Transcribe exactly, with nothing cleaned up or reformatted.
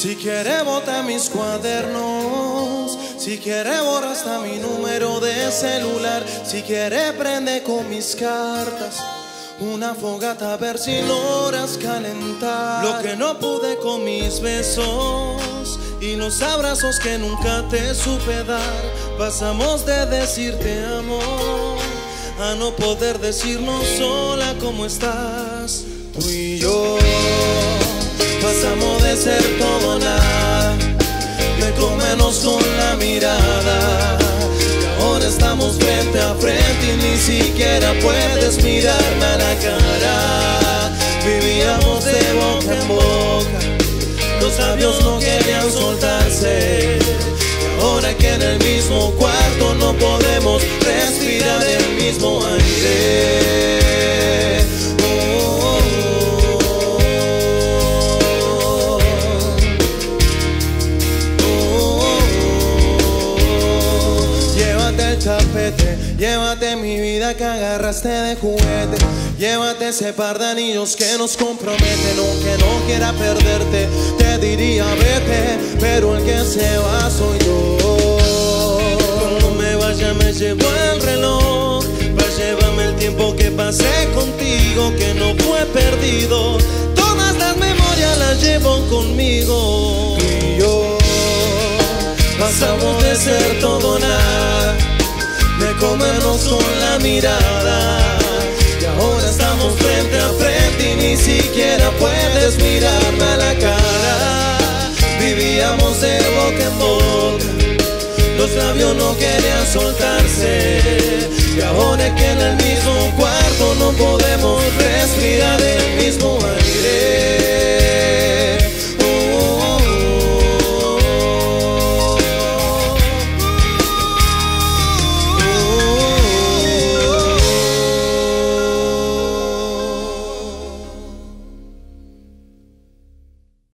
Si quiere bota mis cuadernos, si quiere borra hasta mi número de celular, si quiere prende con mis cartas una fogata a ver si logras calentar lo que no pude con mis besos y los abrazos que nunca te supe dar. Pasamos de decirte amor a no poder decirnos sola cómo estás. Tú y yo pasamos de ser todo o nada, de comernos con la mirada, y ahora estamos frente a frente y ni siquiera puedes mirarme a la cara. Vivíamos de boca en boca, los labios no querían soltarse, y ahora que en el mismo cuarto no podemos respirar el mismo aire. Tapete, llévate mi vida que agarraste de juguete, llévate ese par de anillos que nos comprometen. Aunque no quiera perderte, te diría vete, pero el que se va soy yo. Cuando me vaya me llevo el reloj, para llevarme el tiempo que pasé contigo, que no fue perdido, todas las memorias las llevo conmigo. Tú y yo pasamos de ser todo nada, de comernos con la mirada, y ahora estamos frente a frente y ni siquiera puedes mirarme a la cara. Vivíamos de boca en boca, los labios no querían soltarse, y ahora que en el